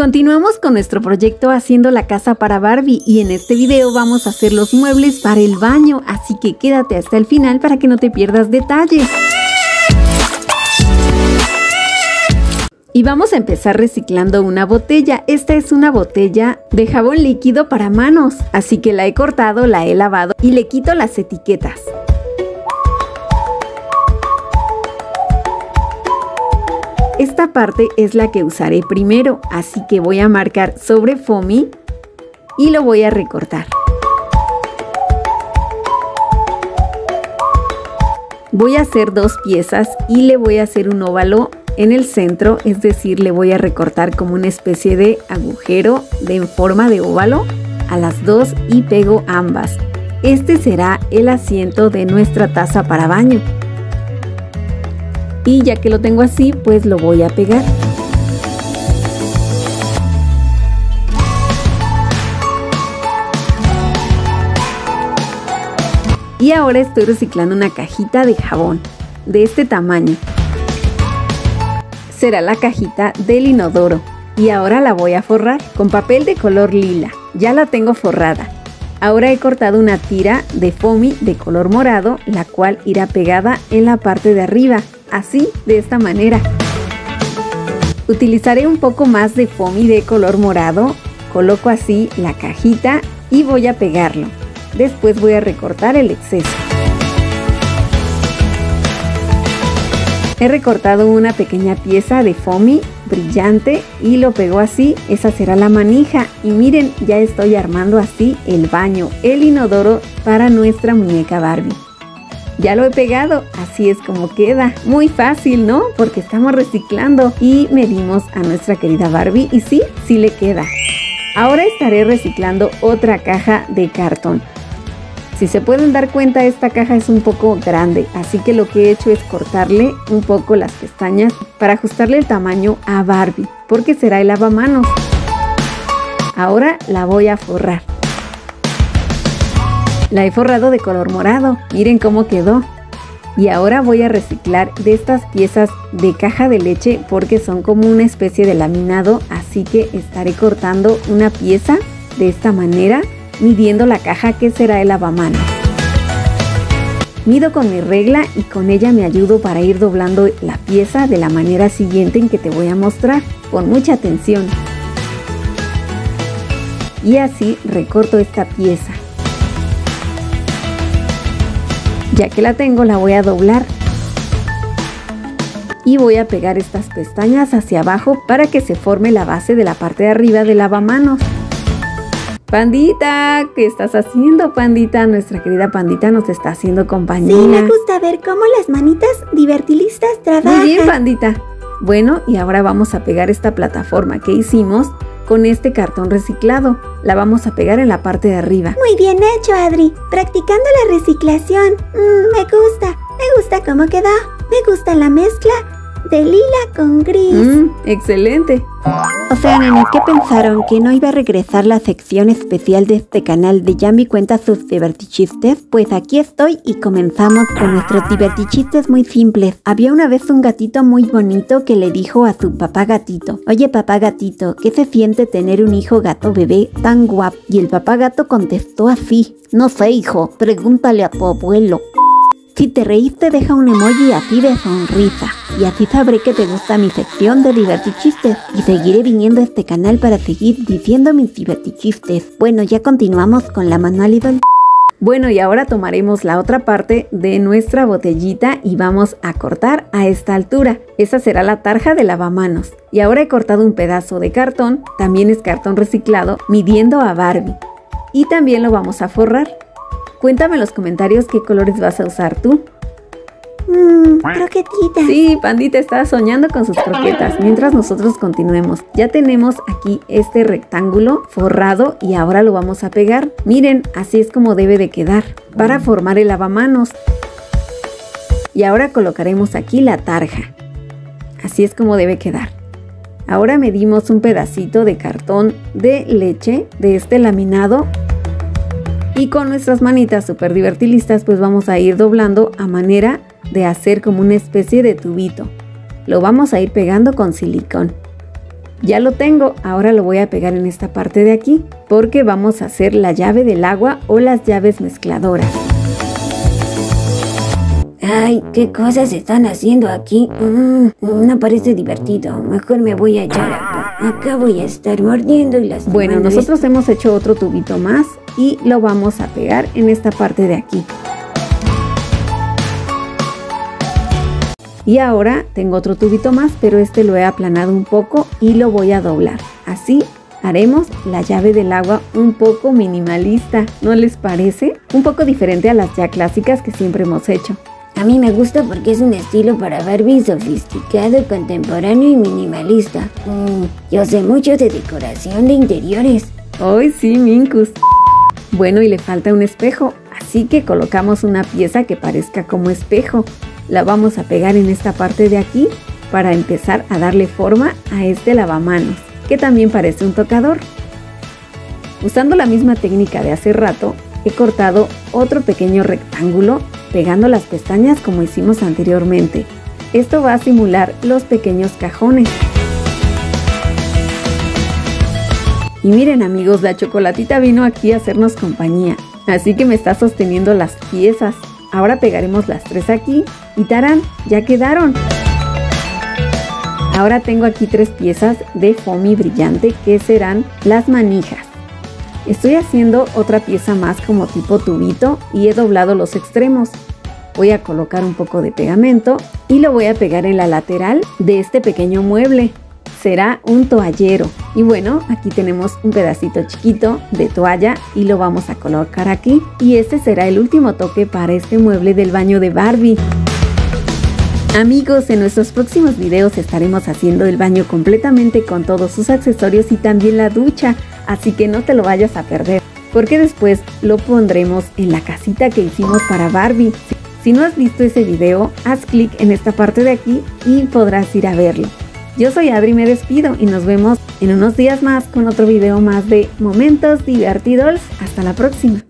Continuamos con nuestro proyecto haciendo la casa para Barbie y en este video vamos a hacer los muebles para el baño, así que quédate hasta el final para que no te pierdas detalles. Y vamos a empezar reciclando una botella. Esta es una botella de jabón líquido para manos, así que la he cortado, la he lavado y le quito las etiquetas. Esta parte es la que usaré primero, así que voy a marcar sobre foamy y lo voy a recortar. Voy a hacer dos piezas y le voy a hacer un óvalo en el centro, es decir, le voy a recortar como una especie de agujero en forma de óvalo a las dos y pego ambas. Este será el asiento de nuestra taza para baño. Y ya que lo tengo así, pues lo voy a pegar. Y ahora estoy reciclando una cajita de jabón de este tamaño. Será la cajita del inodoro y ahora la voy a forrar con papel de color lila. Ya la tengo forrada. Ahora he cortado una tira de foamy de color morado, la cual irá pegada en la parte de arriba, así, de esta manera. Utilizaré un poco más de foamy de color morado, coloco así la cajita y voy a pegarlo. Después voy a recortar el exceso. He recortado una pequeña pieza de foamy brillante y lo pegó así, esa será la manija. Y miren, ya estoy armando así el baño, el inodoro para nuestra muñeca Barbie. Ya lo he pegado, así es como queda. Muy fácil, ¿no? Porque estamos reciclando y medimos a nuestra querida Barbie y sí, sí le queda. Ahora estaré reciclando otra caja de cartón. Si se pueden dar cuenta, esta caja es un poco grande, así que lo que he hecho es cortarle un poco las pestañas para ajustarle el tamaño a Barbie, porque será el lavamanos. Ahora la voy a forrar. La he forrado de color morado, miren cómo quedó. Y ahora voy a reciclar de estas piezas de caja de leche porque son como una especie de laminado, así que estaré cortando una pieza de esta manera, midiendo la caja que será el lavamanos. Mido con mi regla y con ella me ayudo para ir doblando la pieza de la manera siguiente en que te voy a mostrar. Pon mucha atención. Y así recorto esta pieza. Ya que la tengo, la voy a doblar. Y voy a pegar estas pestañas hacia abajo para que se forme la base de la parte de arriba del lavamanos. Pandita, ¿qué estás haciendo, Pandita? Nuestra querida Pandita nos está haciendo compañía. Sí, me gusta ver cómo las manitas divertilistas trabajan. Muy bien, Pandita. Bueno, y ahora vamos a pegar esta plataforma que hicimos con este cartón reciclado. La vamos a pegar en la parte de arriba. Muy bien hecho, Adri. Practicando la reciclación. Me gusta cómo quedó. Me gusta la mezcla de lila con gris. Excelente. O sea, nene, ¿qué pensaron? ¿Que no iba a regresar la sección especial de este canal de Yambi cuenta sus divertichistes? Pues aquí estoy y comenzamos con nuestros divertichistes muy simples. Había una vez un gatito muy bonito que le dijo a su papá gatito: oye, papá gatito, ¿qué se siente tener un hijo gato bebé tan guapo? Y el papá gato contestó así: no sé, hijo, pregúntale a tu abuelo. Si te reíste, deja un emoji así de sonrisa. Y así sabré que te gusta mi sección de divertichistes. Y seguiré viniendo a este canal para seguir diciendo mis divertichistes. Bueno, ya continuamos con la manualidad. Bueno, y ahora tomaremos la otra parte de nuestra botellita y vamos a cortar a esta altura. Esa será la tarja de lavamanos. Y ahora he cortado un pedazo de cartón, también es cartón reciclado, midiendo a Barbie. Y también lo vamos a forrar. Cuéntame en los comentarios qué colores vas a usar tú. Croquetitas. Sí, Pandita está soñando con sus croquetas. Mientras nosotros continuemos, ya tenemos aquí este rectángulo forrado y ahora lo vamos a pegar. Miren, así es como debe de quedar para formar el lavamanos. Y ahora colocaremos aquí la tarja. Así es como debe quedar. Ahora medimos un pedacito de cartón de leche de este laminado. Y con nuestras manitas súper divertilistas pues vamos a ir doblando a manera de hacer como una especie de tubito. Lo vamos a ir pegando con silicón. Ya lo tengo, ahora lo voy a pegar en esta parte de aquí porque vamos a hacer la llave del agua o las llaves mezcladoras. Ay, qué cosas están haciendo aquí. No parece divertido. Mejor me voy a echar acá. Acá voy a estar mordiendo y lastimando. Bueno, nosotros hemos hecho otro tubito más y lo vamos a pegar en esta parte de aquí. Y ahora tengo otro tubito más, pero este lo he aplanado un poco y lo voy a doblar. Así haremos la llave del agua un poco minimalista, ¿no les parece? Un poco diferente a las ya clásicas que siempre hemos hecho. A mí me gusta porque es un estilo para Barbie sofisticado, contemporáneo y minimalista. Yo sé mucho de decoración de interiores. ¡Ay, sí, Minkus! Bueno, y le falta un espejo, así que colocamos una pieza que parezca como espejo. La vamos a pegar en esta parte de aquí para empezar a darle forma a este lavamanos, que también parece un tocador. Usando la misma técnica de hace rato, he cortado otro pequeño rectángulo pegando las pestañas como hicimos anteriormente. Esto va a simular los pequeños cajones. Y miren amigos, la chocolatita vino aquí a hacernos compañía, así que me está sosteniendo las piezas. Ahora pegaremos las tres aquí y ¡tarán! ¡Ya quedaron! Ahora tengo aquí tres piezas de foamy brillante que serán las manijas. Estoy haciendo otra pieza más como tipo tubito y he doblado los extremos. Voy a colocar un poco de pegamento y lo voy a pegar en la lateral de este pequeño mueble. Será un toallero. Y bueno, aquí tenemos un pedacito chiquito de toalla y lo vamos a colocar aquí. Y este será el último toque para este mueble del baño de Barbie. Amigos, en nuestros próximos videos estaremos haciendo el baño completamente con todos sus accesorios y también la ducha, así que no te lo vayas a perder, porque después lo pondremos en la casita que hicimos para Barbie. Si no has visto ese video, haz clic en esta parte de aquí y podrás ir a verlo. Yo soy Adri, me despido y nos vemos en unos días más con otro video más de Momentos Divertidos. Hasta la próxima.